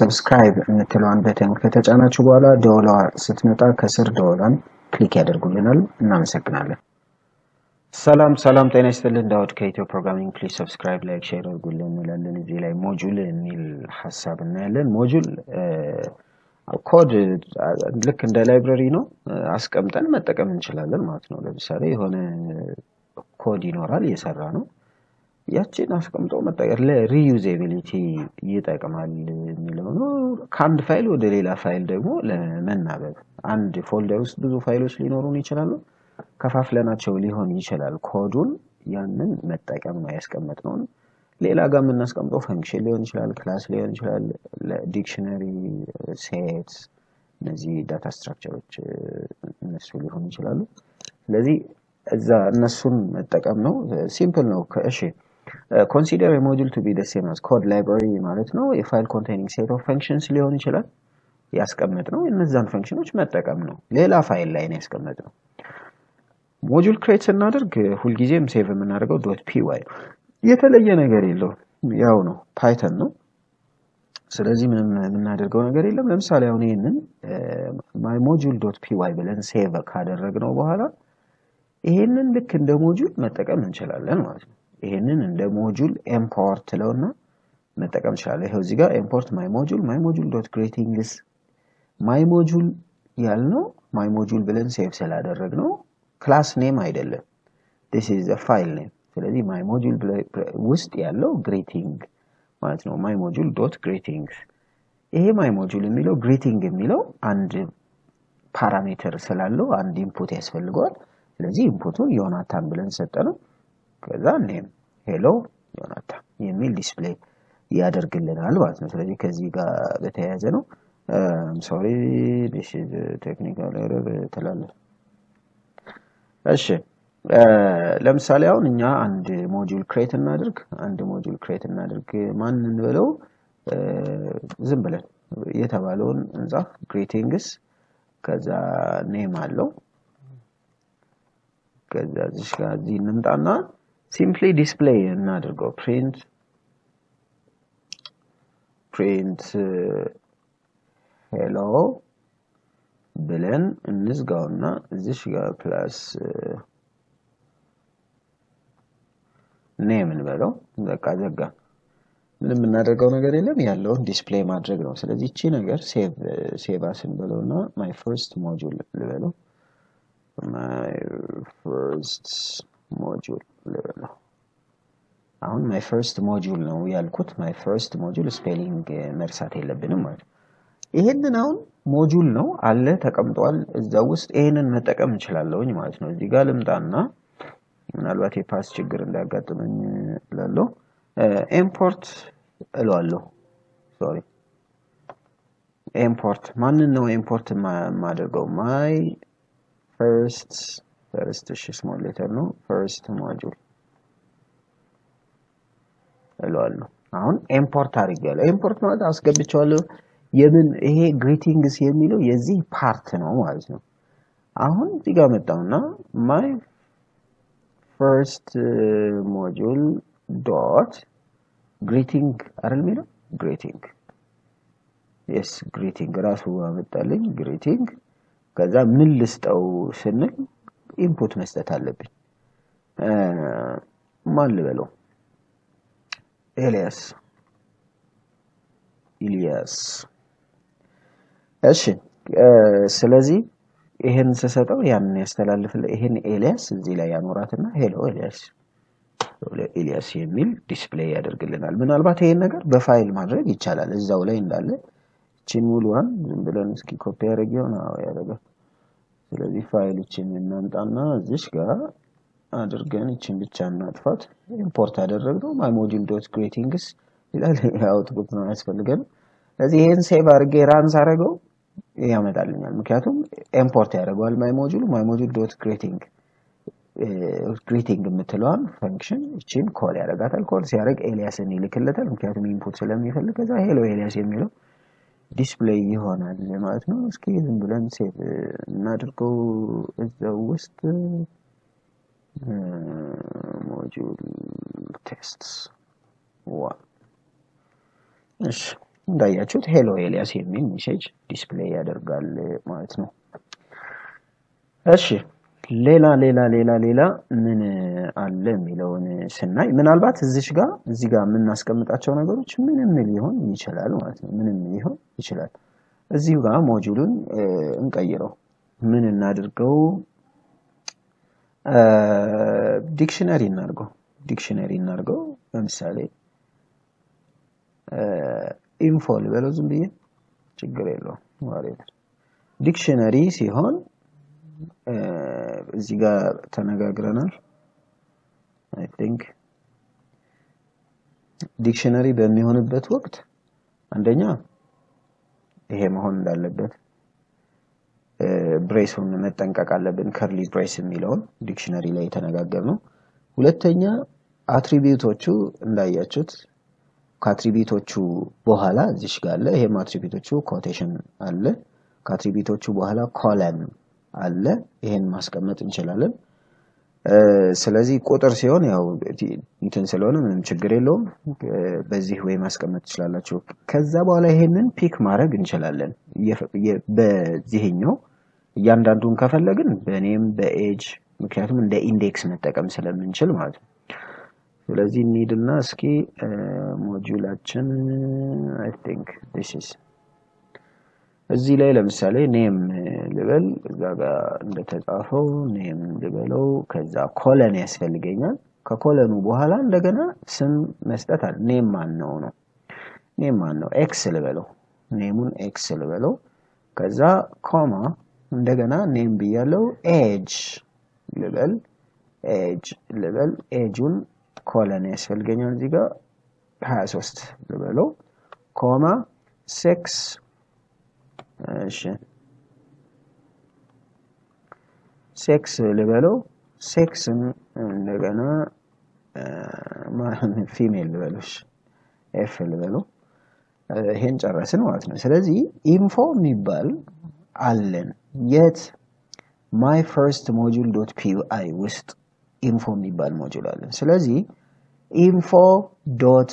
سبسكرايب نتلوان بيتين كتاج أنا شوالا $6 كسر $، كليك على الجوجل نمسكنا. سلام تاني استلين داود كيتو بروغرامين بليز سبسكرايب لايك شير الجوجل نلالن نزيلاي موجول نيل حساب نلالن موجول الكود لك عند library نو عسكم تان ما تكمل إن شاء الله ما تنو لبساري هون كود ينورال يسرانو ياتي ناسكم تو متغير لا ريوزابيليتي يتقمال ميلونو كاند فايل ود ليلا فايل دغمو لمنابب عند فولدر وسط ብዙ فايلوس ሊኖሩን ይችላሉ ከፋፍለናቸው ሊሆን ይችላል ኮዱን ያንን መጠቀም ነው ያስቀመጥነው ሌላ ጋር ምን እናስቀምጠው ፈንክሽን ሊሆን ይችላል ክላስ ሊሆን ይችላል ዲክሽነሪ ሴትስ እነዚህ ዳታ ስትራክቸሮች እነሱ ሊሆን ይችላሉ ስለዚህ እዛ እነሱን መጠቀም ነው ሲምፕል ነው እሺ Consider a module to be the same as code library ማለት ነው a file containing set of functions ሊሆን ይችላል ያስቀመጥነው እነዛን ፈንክሽኖች መጠቀም ነው ሌላ ፋይል ላይ ነው ያስቀመጥነው module create እናደርግ ሁሉ ጊዜም save የምናደርገው .py የተለየ ነገር የለው ያው ነው python ነው ስለዚህ ምንም የምናደርገው ነገር የለም ለምሳሌ አሁን ይሄንን my module.py ብለን save ካደረግነው በኋላ ይሄንን ልክ እንደ module መጠቀም እንችላለን ማለት ነው ይሄንን እንደ module import ለውና መጠቀም እንችላለን ይሄው እዚህ ጋር import my module.createEnglish my module ያልነው my module ብለን save ስላደረግነው class name አይደለም this is a file name ስለዚህ my module ውስጥ ያለው greeting ማለት ነው my module.greetings ይሄ my module የሚለው greeting የሚለው አንድ ፓራሜትር ስላለው አንድ input ያስፈልጋል ስለዚህ inputን ዮናታን ብለን ሰጠነው ከዛ name hello ዮናታን የሚል display ያደርግልናል ማለት ነው ስለዚህ ከዚህ ጋር በተያያዘ ነው sorry this is technical error ተላለ እሺ ለምሳሌ አሁን እኛ አንድ module create እናድርግ ማንን ብለው ዝም ብለን የተባለውን እንጻፍ greetings ከዛ name አለው ከዛ እዚህ እንምጣና simply display እናድርገው print hello ብለን እንዝጋውና እዚህ ጋር plus name እንበለው በቃ ዘጋ ምንም እናደርገው ነገር የለም ያለው display ማድረግ ነው ስለዚህ እቺ ነገር save as እንበለውና my first module ልበለው my first module ነው ያልኩት my first module spelling መርሳት የለብንም ማለት ይሄንን አሁን module ነው አለ ተቀምጧል እዛ ውስጥ ይሄንን መጠቀም እንችላለሁኝ ማለት ነው እዚህ ጋር ልምጣና ምናልባት የፓስ ችግር እንዳጋጥመኝ ላለው import እለዋለሁ sorry import ማንን ነው import ማድረገው my first small letter no first module እለዋለሁ አሁን import አድርጌያለሁ import ማለት አስገብቻለሁ የምን ይሄ greetings የሚለው የዚህ part ነው ማለት ነው አሁን እዚህ ጋር መጣውና my first module dot greeting አይደል የሚለው greeting yes greeting ራሱ አመጣልኝ greeting ከዛ ምን ልስጠው ስንል input መስጠት አለብኝ ማን ልበለው ኤልያስ እሺ ስለዚህ ይሄን ሰሰጠው ያንን ያስተላልፍልኝ ይሄን ኤልያስ እዚህ ላይ ያኖራትና ሄሎ ኤልያስ የሚል ዲስፕሌይ ያደርግልናል ምናልባት ይሄን ነገር በፋይል ማድረግ ይቻላል እዛው ላይ እንዳለ እቺን ሙሉዋን ዝም ብለን እስኪ ኮፒ አድርገው ነው ያደረገው ስለዚህ ፋይል እቺን እናንጣና እዚህ ጋር አድርገን እቺን ብቻ እናጥፋት ኢምፖርት አደረግነው my module.greetings ይላል አውትፑት ነው ያስፈልገን ስለዚህ ይሄን ሴቭ አድርጌ ራን ሳደርገው ያመጣልኛል ምክንያቱም ኢምፖርት ያደርጋል my module.greeting greeting የምትለዋን function እቺን ኮል ያደርጋታል ኮል ሲያደርግ ኤልያስን ይልክለታል ምክንያቱም input ስለሚፈልግ ከዛ hello ኤልያስ የሚለው display ይሆናል ማለት ነው እስኪ ዝም ብለን save እናድርገው እዛው ውስጥ module tests 1 እሺ ضيعت hello alias من message display هذا قال معناتنو هادشي ليلى ليلى ليلى ليلى من علم يلون سناي من البات زيش قا زي قا من الناس كم تأشونا قالوا شو من المليون يشلالو معناتنو من المليون يشلال زي قا موجودون نكيره من النادر قو dictionary نرجو dictionary نرجو مثالي info اللي بلازم بيه تقريله وارد dictionary سيهون زيجا تناجا جرانر I think dictionary بميهون بيت وقت عندنا إيه مهون ده لبيت brace هون نتنكك على بين curly brace ميلون dictionary لا يتناجا جرانو ولتنيا attribute وشو لا يجوت كattribute وشو بوهلا زيشقال له إيه ما attribute وشو quotation على كattribute وشو بوهلا column على إهن ماسكمة إن شاء الله. سلازي كوتر سيون أو تنسلونه من شجريلهم بزيهوي ماسكمة إن شاء الله شو كذاب على إهنن بيك مارج إن شاء الله. بزيهنيو يندان دون كفل لجن بنيم بأج مكانهم من ده إندكس متكم سلام إن شاء الله. سلازي نيد الناس كي موديولاتشن I think this is الزي ليلى مثالي نيم لبل زاغا نتتعافو نيم لبلو كذا كولن يسفلجينا ككولنو بوهالا اندغنا سم مسطتال نيم مانو نو نيم مانو اكس لبلو نيمون اكس لبلو كذا كوما اندغنا نيم بيالو ايج لبل ايج لبل ايجون كولن يسفلجينا زيغا 23 لبلو كوما 6 ماشي 6 لبالو 6 لغنا ما فيميل لبالوش اف لبالو هين جرسن واتنا سلازي info ميبال علن yet my first module dot py وست info ميبال module علن سلازي info dot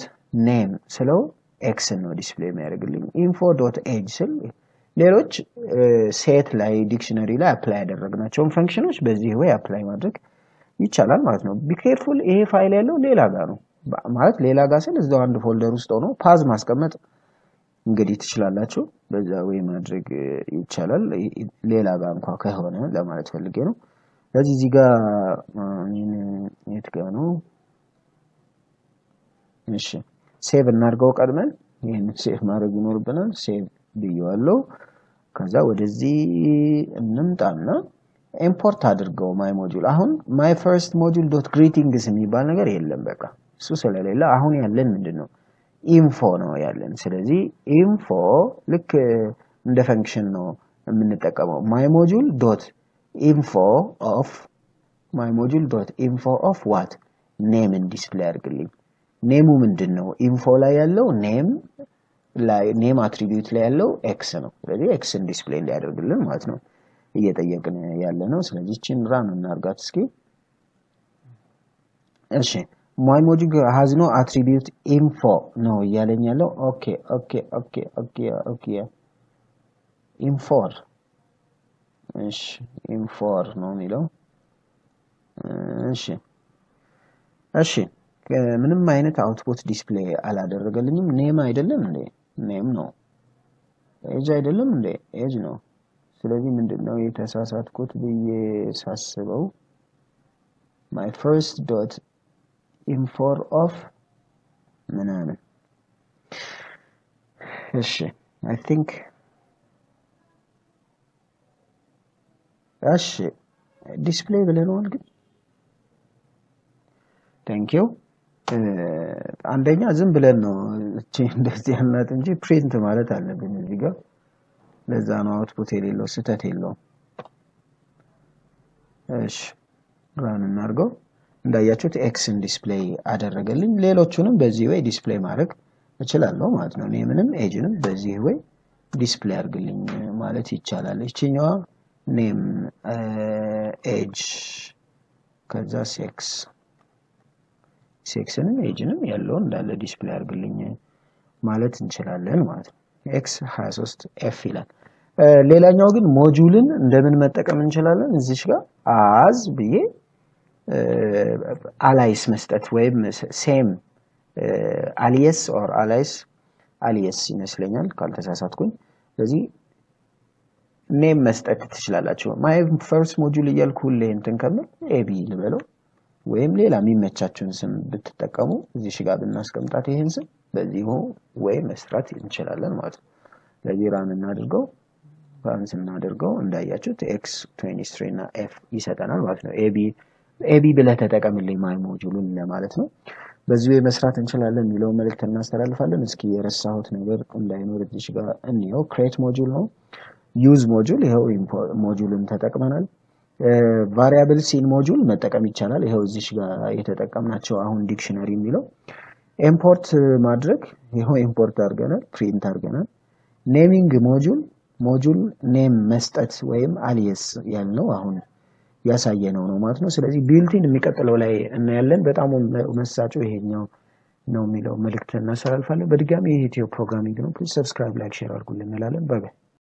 name سلو x no display ميرقلين info dot age سل ሌሎች ሴት ላይ ዲክሽነሪ ላይ አፕላይ ያደረግናቸውን ፈንክሽኖች በዚህ ወይ አፕላይ ማድረግ ይቻላል ማለት ነው። ቢ ኬርፉል ይሄ ፋይል ያለው ሌላ ጋር ነው ማለት ሌላ ጋር ስለ እዛው አንድ ፎልደር ውስጥ ሆኖ ፓዝ ማስቀመጥ እንግዲህ ትችላላችሁ። በዛ ወይ ማድረግ ይቻላል ሌላ ጋር እንኳን ከሆነ ለማለት ፈልጌ ነው። ስለዚህ እዚህ ጋር ምን እየተገኘ ነው? እሺ ሴቭ እናድርገው ቀድመን ይሄን ሴቭ ማድረግ ይኖርብናል። ሴቭ ቢያለው ከዛ ወደዚህ እንምጣና ኢምፖርት አድርገው ማይ ሞጁል አሁን ማይ ፈርስት ሞጁል ዶት ግሪቲንግስ የሚባል ነገር የለም በቃ እሱ ስለሌለ አሁን ያለን ምንድነው ኢንፎ ነው ያለን ስለዚህ ኢንፎ ልክ እንደ ፈንክሽን ነው የምንጠቀመው ማይ ሞጁል ዶት ኢንፎ ኦፍ ማይ ሞጁል ዶት ኢንፎ ኦፍ ዋት ኔም ኢን ዲስፕሌይ አድርግልኝ ኔሙ ምንድነው ኢንፎ ላይ ያለው ኔም لا name attribute لا يلو x نو، لذي x in display لا يرد لنا ما تنو، يتأيقنا يلا نو، سلذي تشين رانو نارجاتس كي، إيشي، my module has no attribute info نو يالين يلو، okay okay okay okay okay info، إيش info نو ميلو، إيشي، إيشي، كمنم ما هنا output display على درجة لني name አይደለም እንዴ name ነው age አይደለም እንዴ age ነው ስለዚህ ምንድነው የተሳሳትኩት ብዬ ሳስበው my first dot info of ምናምን እሺ I think እሺ display ብለናል ግን thank you አንደኛ ዝም ብለን ነው እቺ እንደዚህ ያላት እንጂ print ማለት አለብኝ እዚህ ጋር ለዛ ነው አውትፑት የሌለው ስተት የለው እሺ run እናርገው እንዳያችሁት x in display አደረገልኝ ሌሎቹንም በዚህ ወይ display ማድረግ እችላለሁ ማለት ነው እኔ ምንም ageንም በዚህ ወይ display አድርግልኝ ማለት ይቻላል እቺኛዋ name age ከዛ sex سكسن ايجنم يالون لا display አርግልኝ ማለት እንችላለን ማለት x 23 f ይላል ሌላኛው ግን ሞጁልን እንደምን መጠቀም እንችላለን እዚህ ጋር as ብዬ alias መስጠት ወይም same alias or alias ይመስለኛል ካልተሳሳትኩኝ ስለዚህ name መስጠት ትችላላችሁ my first module ይልኩ ለእንትን ከምን ab ልበለው ወይም ሌላ የሚመቻችሁን ስም ብትጠቀሙ እዚህ ጋር ብናስቀምጣት ይሄን ስም በዚህ ወይ መስራት እንችላለን ማለት ነው ስለዚህ ራን እናድርገው ራንስ እናድርገው እንዳያችሁት x23 እና f ይሰጠናል ማለት ነው ab ብለ ተጠቀምልኝ my module ለማለት ነው በዚህ ወይ መስራት እንችላለን የሚለው መልእክት እናስተላልፋለን እስኪ የረሳሁት ነገር እንዳይኖር እዚህ ጋር እንየው create module ነው use module ይሄው import moduleን ተጠቅመናል variables in module መጠቀም ይቻላል ይሄው እዚህ ጋር የተጠቀምናቸው አሁን dictionary የሚለው import ማድረግ ይሄው import አድርገናል print አድርገናል naming module name መስጠት ወይም alias ያልነው አሁን ያሳየነው ነው ማለት ነው ስለዚህ built in የሚቀጥለው ላይ እና ያለን በጣም መሳጭው ይሄኛው ነው የሚለው መልእክት እናስተላልፋለን በድጋሚ ይሄ ቲዮ ፕሮግራሚንግ ነው please subscribe like share አድርጉልን እንላለን bye bye